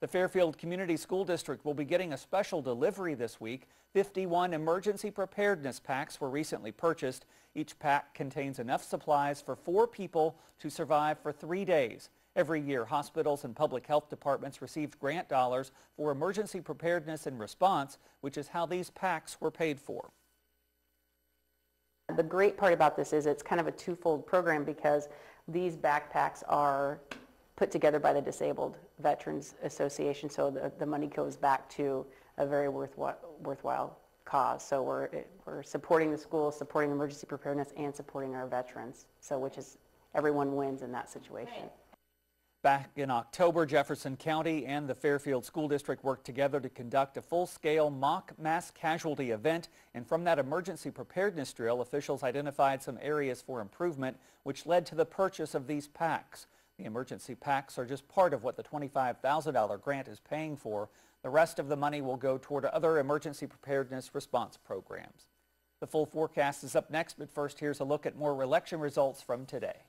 The Fairfield Community School District will be getting a special delivery this week. 51 emergency preparedness packs were recently purchased. Each pack contains enough supplies for 4 people to survive for 3 days. Every year, hospitals and public health departments receive grant dollars for emergency preparedness and response, which is how these packs were paid for. The great part about this is it's kind of a twofold program because these backpacks are put together by the Disabled Veterans Association, so the money goes back to a very worthwhile cause. So we're supporting the school, supporting emergency preparedness, and supporting our veterans, so which is everyone wins in that situation. Back in October, Jefferson County and the Fairfield School District worked together to conduct a full-scale mock mass casualty event, and from that emergency preparedness drill, officials identified some areas for improvement, which led to the purchase of these packs. The emergency packs are just part of what the $25,000 grant is paying for. The rest of the money will go toward other emergency preparedness response programs. The full forecast is up next, but first here's a look at more election results from today.